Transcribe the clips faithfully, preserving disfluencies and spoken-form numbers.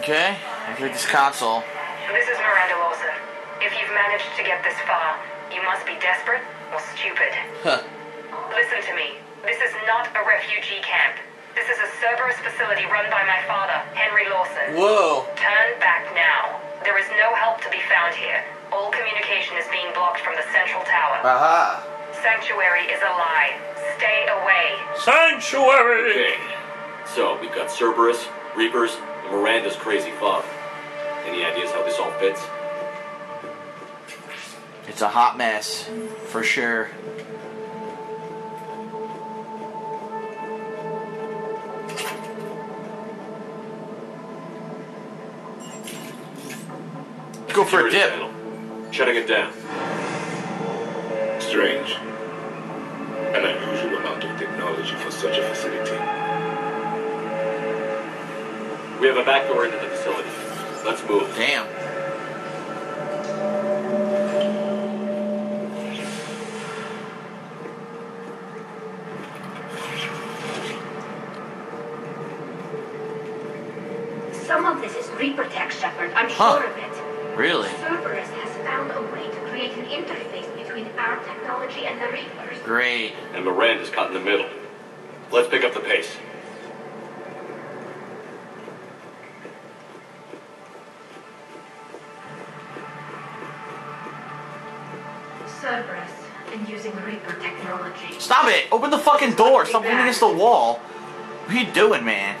Okay, I hit this console. This is Miranda Lawson. If you've managed to get this far, you must be desperate or stupid. Huh. Listen to me. This is not a refugee camp. This is a Cerberus facility run by my father, Henry Lawson. Whoa. Turn back now. There is no help to be found here. All communication is being blocked from the central tower. Aha. Sanctuary is a lie. Stay away. Sanctuary! Okay. So, we've got Cerberus, Reapers, and Miranda's crazy father. Any ideas how this all fits? It's a hot mess, for sure. Go for a dip. Shutting it down. Strange. An unusual amount of technology for such a facility. We have a back door into the facility. Let's move. Damn. Some of this is Reaper tech, Shepard. I'm huh. sure of it. Really? Cerberus has found a way to create an interface between our technology and the Reapers. Great. And Miranda's caught in the middle. Let's pick up the pace. Cerberus and using Reaper technology. Stop it! Open the fucking door! Stop leaning against the wall! What are you doing, man?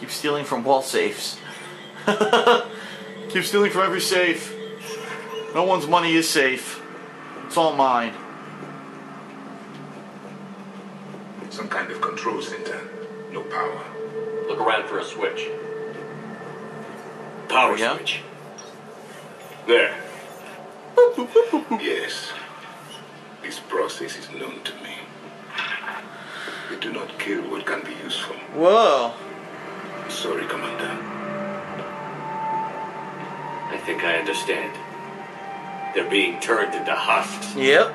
Keep stealing from wall safes. Keep stealing from every safe. No one's money is safe. It's all mine. Some kind of control center. No power. Look around for a switch. Power switch. There. Yes. This process is known to me. They do not kill what can be useful. Whoa. Sorry, Commander. I think I understand. They're being turned into husks. Yep.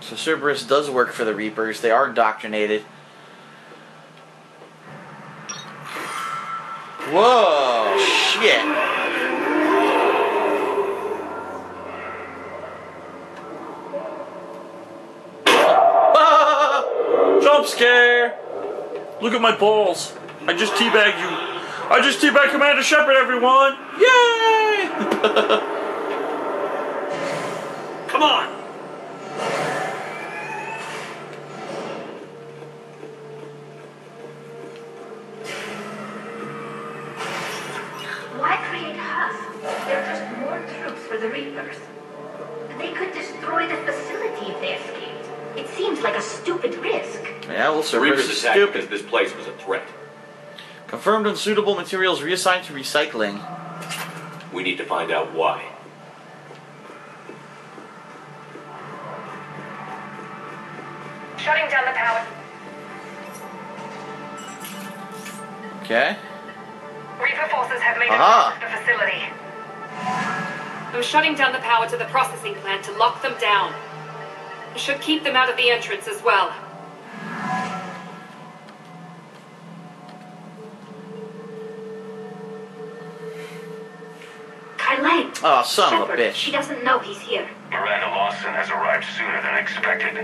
So Cerberus does work for the Reapers. They are indoctrinated. Whoa, shit. Scare! Look at my balls. I just teabagged you. I just teabagged Commander Shepard, everyone! Yay! Come on! Why create husks? They're just more troops for the Reapers. They could destroy the facility if they escaped. It seems like a stupid risk. Yeah, well, Cerberus is stupid. This place was a threat. Confirmed unsuitable materials reassigned to recycling. We need to find out why. Shutting down the power. Okay. Reaper forces have made uh-huh. a the facility. I'm shutting down the power to the processing plant to lock them down. Should keep them out of the entrance as well. Kylite. Oh, son Shepard, of a bitch. She doesn't know he's here. Miranda Lawson has arrived sooner than expected.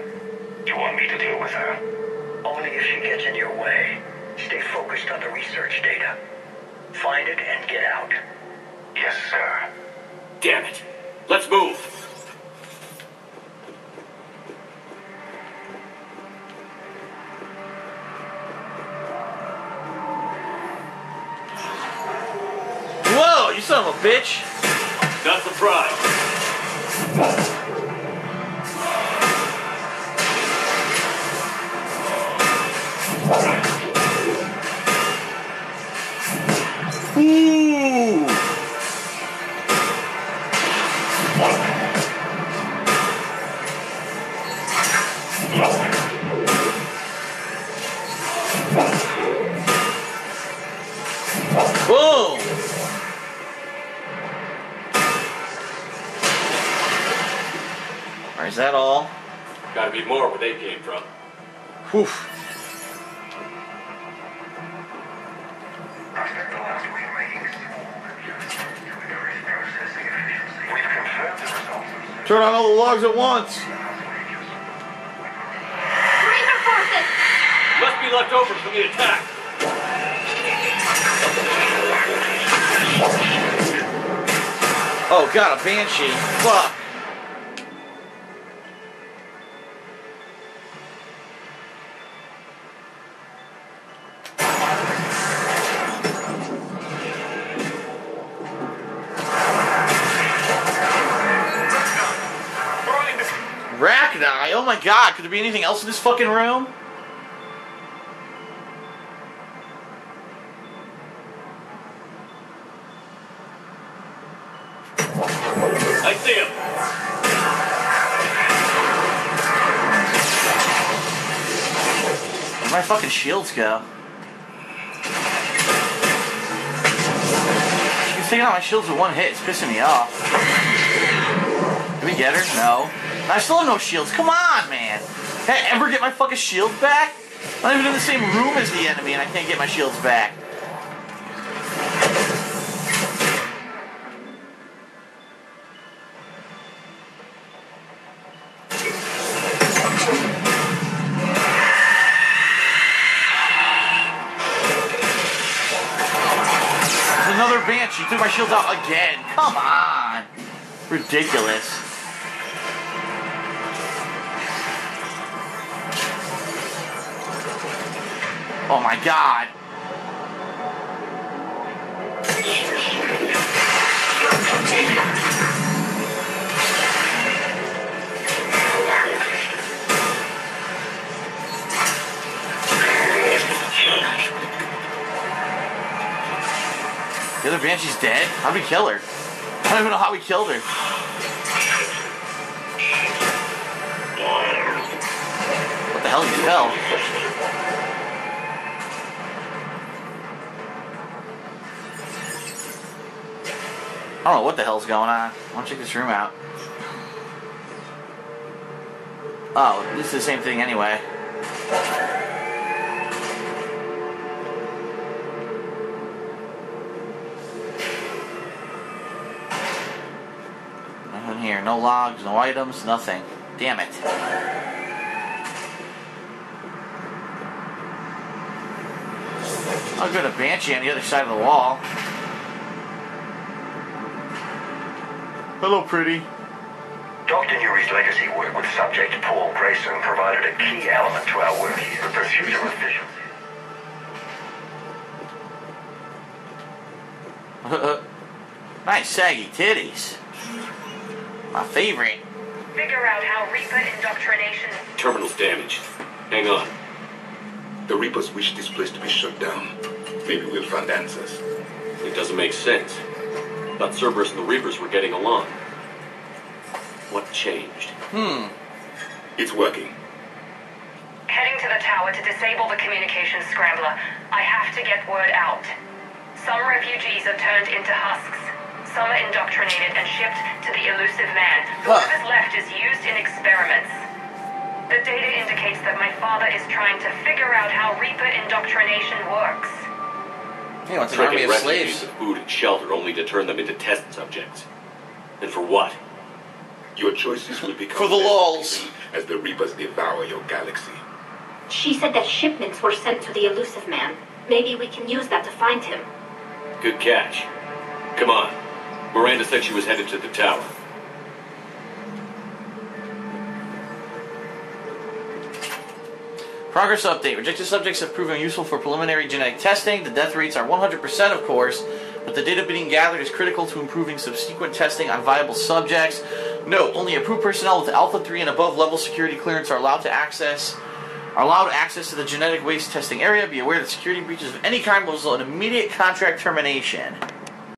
You want me to deal with her? Only if she gets in your way. Stay focused on the research data. Find it and get out. Yes, sir. Damn it. Let's move. Son of a bitch. Not surprised. Ooh. Boom! Alright, is that all? Gotta be more where they came from. Whew. Turn on all the logs at once! Ranger forces! Must be left over from the attack. Oh god, a banshee. Fuck. Rachni, oh my god, could there be anything else in this fucking room? I see him. Where'd my fucking shields go? You can take out my shields with one hit. It's pissing me off. Did we get her? No. I still have no shields. Come on, man. Can I ever get my fucking shield back? I'm not even in the same room as the enemy, and I can't get my shields back. She took my shields out again. Come on. Ridiculous. Oh my god. The other banshee's dead? How'd we kill her? I don't even know how we killed her. What the hell did you tell? I don't know what the hell's going on. I want to check this room out. Oh, this is the same thing anyway. Here. No logs, no items, nothing. Damn it. I'll go to banshee on the other side of the wall. Hello, pretty. Doctor Newry's legacy work with subject Paul Grayson provided a key element to our work here, the pursuit of efficiency. Nice saggy titties. My favorite. Figure out how Reaper indoctrination. Terminal's damaged. Hang on. The Reapers wish this place to be shut down. Maybe we'll find answers. It doesn't make sense. I thought Cerberus and the Reapers were getting along. What changed? Hmm. It's working. Heading to the tower to disable the communications scrambler. I have to get word out. Some refugees are turned into husks. Some are indoctrinated and shipped to the Illusive Man. Whoever's left is used in experiments. The data indicates that my father is trying to figure out how Reaper indoctrination works. He wants an army of slaves. Of food and shelter only to turn them into test subjects. And for what? Your choices will become for the lulz as the Reapers devour your galaxy. She said that shipments were sent to the Illusive Man. Maybe we can use that to find him. Good catch. Come on. Miranda said she was headed to the tower. Progress update. Rejected subjects have proven useful for preliminary genetic testing. The death rates are one hundred percent, of course, but the data being gathered is critical to improving subsequent testing on viable subjects. Note, only approved personnel with Alpha three and above level security clearance are allowed to access are allowed access to the genetic waste testing area. Be aware that security breaches of any kind will result in immediate contract termination.